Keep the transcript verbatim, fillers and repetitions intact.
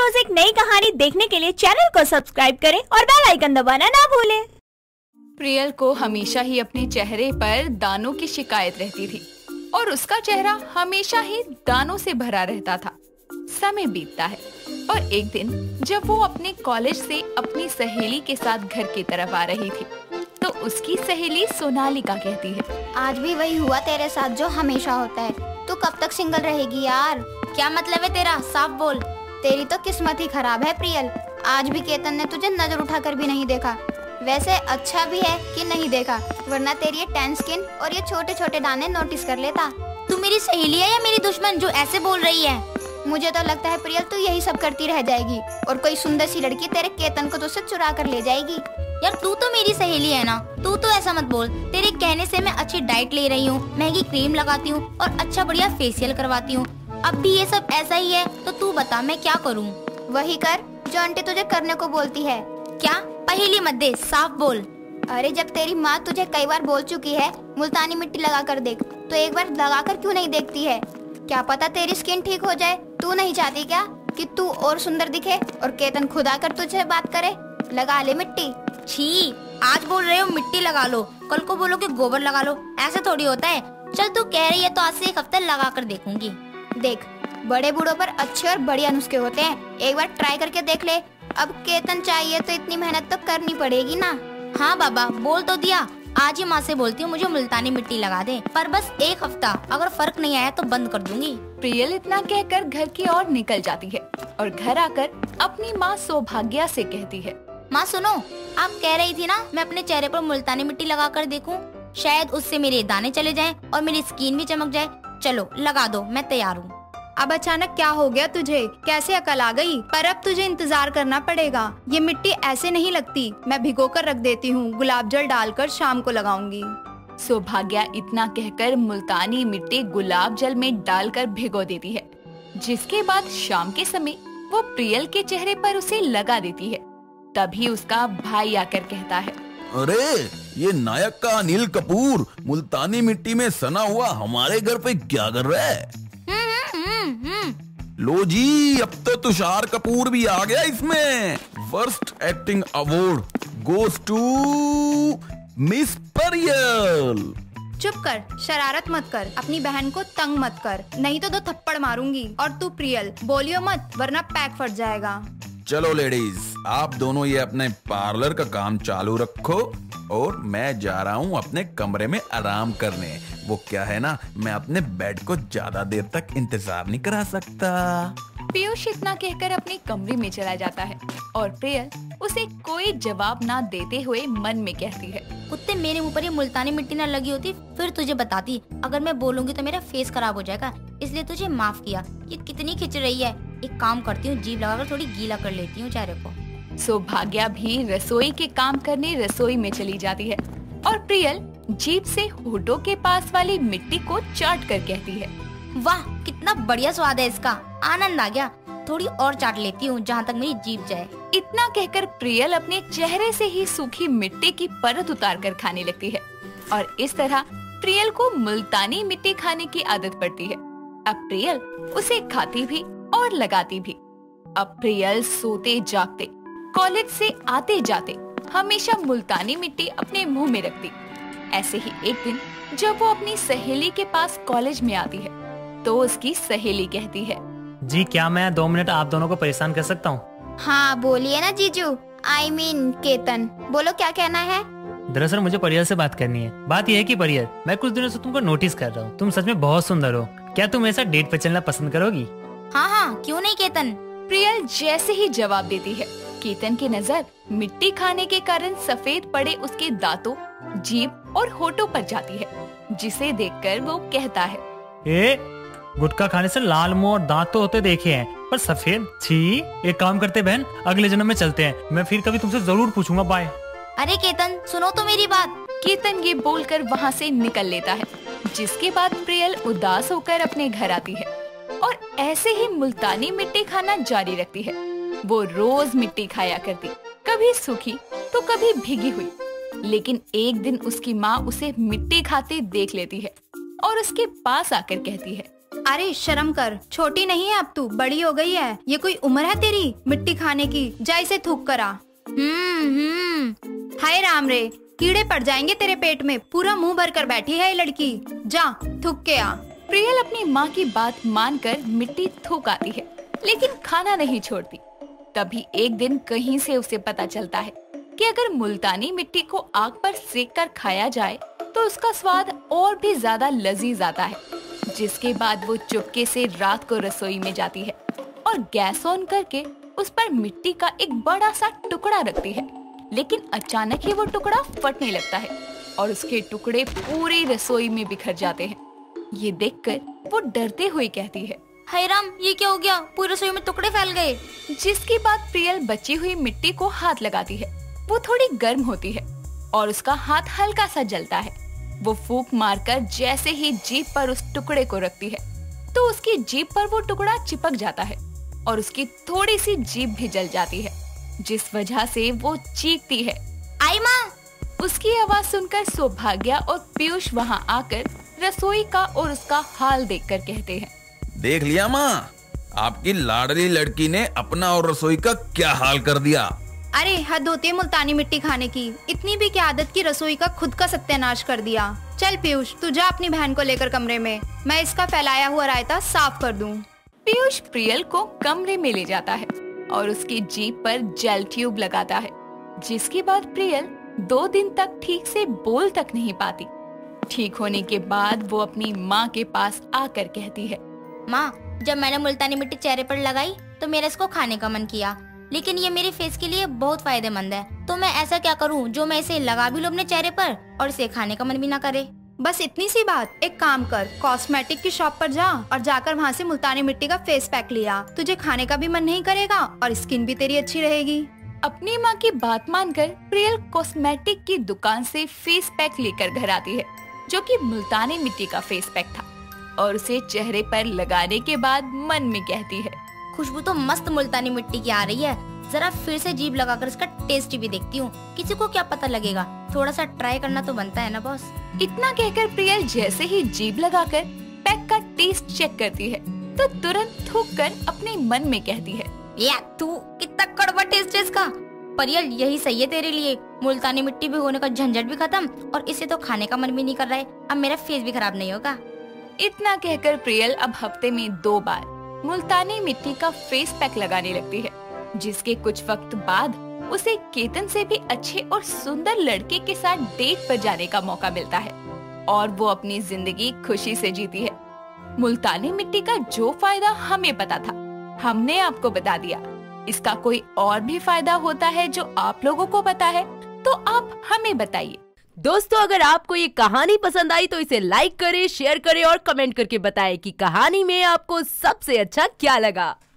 रोज एक नई कहानी देखने के लिए चैनल को सब्सक्राइब करें और बेल आइकन दबाना ना भूलें। प्रियल को हमेशा ही अपने चेहरे पर दानों की शिकायत रहती थी और उसका चेहरा हमेशा ही दानों से भरा रहता था। समय बीतता है और एक दिन जब वो अपने कॉलेज से अपनी सहेली के साथ घर की तरफ आ रही थी तो उसकी सहेली सोनालिका कहती है, आज भी वही हुआ तेरे साथ जो हमेशा होता है। तू कब तक सिंगल रहेगी यार? क्या मतलब है तेरा? साफ बोल। तेरी तो किस्मत ही खराब है प्रियल। आज भी केतन ने तुझे नजर उठाकर भी नहीं देखा। वैसे अच्छा भी है कि नहीं देखा, वरना तेरी ये टैन स्किन और ये छोटे छोटे दाने नोटिस कर लेता। तू मेरी सहेली है या मेरी दुश्मन जो ऐसे बोल रही है? मुझे तो लगता है प्रियल तू यही सब करती रह जाएगी और कोई सुंदर सी लड़की तेरे केतन को तुझसे चुरा कर ले जाएगी। यार तू तो मेरी सहेली है ना, तू तो ऐसा मत बोल। तेरे कहने से मैं अच्छी डाइट ले रही हूँ, महंगी क्रीम लगाती हूँ और अच्छा बढ़िया फेशियल करवाती हूँ। अब भी ये सब ऐसा ही है तो तू बता मैं क्या करूँ? वही कर जो आंटी तुझे करने को बोलती है। क्या? पहेली मत दे, साफ बोल। अरे जब तेरी माँ तुझे कई बार बोल चुकी है मुल्तानी मिट्टी लगा कर देख, तो एक बार लगा कर क्यों नहीं देखती है? क्या पता तेरी स्किन ठीक हो जाए। तू नहीं चाहती क्या कि तू और सुंदर दिखे और केतन खुद आकर तुझसे बात करे, लगा ले मिट्टी। छी, आज बोल रहे हो मिट्टी लगा लो, कल को बोलोगे गोबर लगा लो, ऐसे थोड़ी होता है। चल तू कह रही है तो आज से एक हफ्ता लगा कर देखूंगी। देख बड़े बूढ़ों पर अच्छे और बढ़िया नुस्खे होते हैं, एक बार ट्राई करके देख ले। अब केतन चाहिए तो इतनी मेहनत तो करनी पड़ेगी ना। हाँ बाबा बोल तो दिया, आज ही माँ से बोलती हूँ मुझे मुल्तानी मिट्टी लगा दे, पर बस एक हफ्ता। अगर फर्क नहीं आया तो बंद कर दूंगी। प्रियल इतना कहकर घर की ओर निकल जाती है और घर आकर अपनी माँ सौभाग्या से कहती है, माँ सुनो, आप कह रही थी ना मैं अपने चेहरे पर मुल्तानी मिट्टी लगा कर देखूं, शायद उससे मेरे दाने चले जाएं और मेरी स्किन भी चमक जाए। चलो लगा दो, मैं तैयार हूँ। अब अचानक क्या हो गया तुझे? कैसे अकल आ गई? पर अब तुझे इंतजार करना पड़ेगा। ये मिट्टी ऐसे नहीं लगती, मैं भिगो कर रख देती हूँ, गुलाब जल डालकर शाम को लगाऊंगी। सौभाग्या इतना कहकर मुल्तानी मिट्टी गुलाब जल में डालकर भिगो देती है, जिसके बाद शाम के समय वो प्रियल के चेहरे पर उसे लगा देती है। तभी उसका भाई आकर कहता है, अरे ये नायक का अनिल कपूर मुल्तानी मिट्टी में सना हुआ हमारे घर पे क्या कर रहा है? हम्म हम्म हम्म। लो जी, अब तो तुषार कपूर भी आ गया इसमें। Worst acting award goes to miss Priyal. चुप कर, शरारत मत कर, अपनी बहन को तंग मत कर, नहीं तो दो थप्पड़ मारूंगी। और तू प्रियल बोलियो मत, वरना पैक फट जाएगा। चलो लेडीज, आप दोनों ये अपने पार्लर का काम चालू रखो और मैं जा रहा हूँ अपने कमरे में आराम करने। वो क्या है ना, मैं अपने बेड को ज्यादा देर तक इंतजार नहीं करा सकता। पीयूष इतना कहकर अपने कमरे में चला जाता है और प्रियल उसे कोई जवाब ना देते हुए मन में कहती है, कुत्ते मेरे मुँह पर ये मुल्तानी मिट्टी न लगी होती फिर तुझे बताती। अगर मैं बोलूँगी तो मेरा फेस खराब हो जाएगा, इसलिए तुझे माफ किया। ये कितनी खिंच रही है, एक काम करती हूँ जीभ लगाकर थोड़ी गीला कर लेती हूँ चेहरे को। सौभाग्या भी रसोई के काम करने रसोई में चली जाती है और प्रियल जीभ से होठों के पास वाली मिट्टी को चाट कर कहती है, वाह कितना बढ़िया स्वाद है इसका, आनंद आ गया। थोड़ी और चाट लेती हूँ जहाँ तक मेरी जीभ जाए। इतना कहकर प्रियल अपने चेहरे से ही सूखी मिट्टी की परत उतार कर खाने लगती है और इस तरह प्रियल को मुल्तानी मिट्टी खाने की आदत पड़ती है। अब प्रियल उसे खाती भी और लगाती भी। अब प्रियल सोते जागते, कॉलेज से आते जाते हमेशा मुल्तानी मिट्टी अपने मुंह में रखती। ऐसे ही एक दिन जब वो अपनी सहेली के पास कॉलेज में आती है तो उसकी सहेली कहती है, जी क्या मैं दो मिनट आप दोनों को परेशान कर सकता हूँ? हाँ बोलिए ना जीजू, आई मीन केतन, बोलो क्या कहना है? दरअसल मुझे प्रियल से बात करनी है। बात यह है कि प्रियल, मैं कुछ दिनों से तुमको नोटिस कर रहा हूँ, तुम सच में बहुत सुंदर हो। क्या तुम ऐसा डेट पर चलना पसंद करोगी? हाँ हाँ क्यों नहीं केतन। प्रियल जैसे ही जवाब देती है, केतन की नजर मिट्टी खाने के कारण सफेद पड़े उसके दांतों, जीभ और होठों पर जाती है, जिसे देखकर वो कहता है, ए, गुटखा खाने से लाल मुंह और दांत तो होते देखे हैं पर सफेद, छी। एक काम करते बहन, अगले जन्म में चलते हैं, मैं फिर कभी तुमसे जरूर पूछूंगा, बाय। अरे केतन सुनो तो मेरी बात। केतन ये बोल कर वहाँ से निकल लेता है, जिसके बाद प्रियल उदास होकर अपने घर आती है और ऐसे ही मुल्तानी मिट्टी खाना जारी रखती है। वो रोज मिट्टी खाया करती, कभी सूखी तो कभी भीगी हुई, लेकिन एक दिन उसकी माँ उसे मिट्टी खाते देख लेती है और उसके पास आकर कहती है, अरे शर्म कर, छोटी नहीं है अब तू, बड़ी हो गई है। ये कोई उम्र है तेरी मिट्टी खाने की? जा इसे थूक करा। हम्म, हाय राम रे, कीड़े पड़ जाएंगे तेरे पेट में, पूरा मुंह भर कर बैठी है ये लड़की, जा थूक के आ। प्रियल अपनी माँ की बात मानकर मिट्टी थूक आती है, लेकिन खाना नहीं छोड़ती। तभी एक दिन कहीं से उसे पता चलता है कि अगर मुल्तानी मिट्टी को आग पर सेक कर खाया जाए तो उसका स्वाद और भी ज्यादा लजीज आता है। जिसके बाद वो चुपके से रात को रसोई में जाती है और गैस ऑन करके उस पर मिट्टी का एक बड़ा सा टुकड़ा रखती है, लेकिन अचानक ही वो टुकड़ा फटने लगता है और उसके टुकड़े पूरी रसोई में बिखर जाते हैं। ये देखकर वो डरते हुए कहती है, हाय राम, ये क्या हो गया, पूरी रसोई में टुकड़े फैल गए। जिसके बाद प्रियल बची हुई मिट्टी को हाथ लगाती है। वो थोड़ी गर्म होती है और उसका हाथ हल्का सा जलता है। वो फूंक मारकर जैसे ही जीभ पर उस टुकड़े को रखती है तो उसकी जीभ पर वो टुकड़ा चिपक जाता है और उसकी थोड़ी सी जीभ भी जल जाती है, जिस वजह से वो चीखती है, आई माँ। उसकी आवाज सुनकर सौभाग्या और पीयूष वहाँ आकर रसोई का और उसका हाल देखकर कहते हैं, देख लिया माँ, आपकी लाडली लड़की ने अपना और रसोई का क्या हाल कर दिया। अरे हद होती है मुल्तानी मिट्टी खाने की, इतनी भी क्या आदत की रसोई का खुद का सत्यानाश कर दिया। चल पीयूष, तू जा अपनी बहन को लेकर कमरे में, मैं इसका फैलाया हुआ रायता साफ कर दूं। पीयूष प्रियल को कमरे में ले जाता है और उसकी जीभ पर जेल ट्यूब लगाता है। जिसके बाद प्रियल दो दिन तक ठीक से बोल तक नहीं पाती। ठीक होने के बाद वो अपनी माँ के पास आकर कहती है, माँ, जब मैंने मुल्तानी मिट्टी चेहरे पर लगाई तो मेरा इसको खाने का मन किया, लेकिन ये मेरे फेस के लिए बहुत फायदेमंद है, तो मैं ऐसा क्या करूँ जो मैं इसे लगा भी लूँ अपने चेहरे पर और इसे खाने का मन भी ना करे। बस इतनी सी बात, एक काम कर, कॉस्मेटिक की शॉप पर जा और जाकर वहाँ से मुल्तानी मिट्टी का फेस पैक लिया, तुझे खाने का भी मन नहीं करेगा और स्किन भी तेरी अच्छी रहेगी। अपनी माँ की बात मानकर प्रियल कॉस्मेटिक की दुकान से फेस पैक लेकर घर आती है, जो कि मुल्तानी मिट्टी का फेस पैक था, और उसे चेहरे पर लगाने के बाद मन में कहती है, खुशबू तो मस्त मुल्तानी मिट्टी की आ रही है, जरा फिर से जीभ लगाकर इसका टेस्ट भी देखती हूँ, किसी को क्या पता लगेगा, थोड़ा सा ट्राई करना तो बनता है ना बॉस। इतना कहकर प्रियल जैसे ही जीभ लगाकर पैक का टेस्ट चेक करती है तो तुरंत थूक कर अपने मन में कहती है, या तू, कितना कड़वा टेस्ट है इसका। प्रियल, यही सही है तेरे लिए, मुल्तानी मिट्टी भिगोने का झंझट भी खत्म और इसे तो खाने का मन भी नहीं कर रहा है, अब मेरा फेस भी खराब नहीं होगा। इतना कहकर प्रियल अब हफ्ते में दो बार मुल्तानी मिट्टी का फेस पैक लगाने लगती है, जिसके कुछ वक्त बाद उसे केतन से भी अच्छे और सुंदर लड़के के साथ डेट पर जाने का मौका मिलता है और वो अपनी जिंदगी खुशी से जीती है। मुल्तानी मिट्टी का जो फायदा हमें पता था, हमने आपको बता दिया, इसका कोई और भी फायदा होता है जो आप लोगों को पता है तो आप हमें बताइए। दोस्तों, अगर आपको ये कहानी पसंद आई तो इसे लाइक करें, शेयर करें और कमेंट करके बताएं कि कहानी में आपको सबसे अच्छा क्या लगा।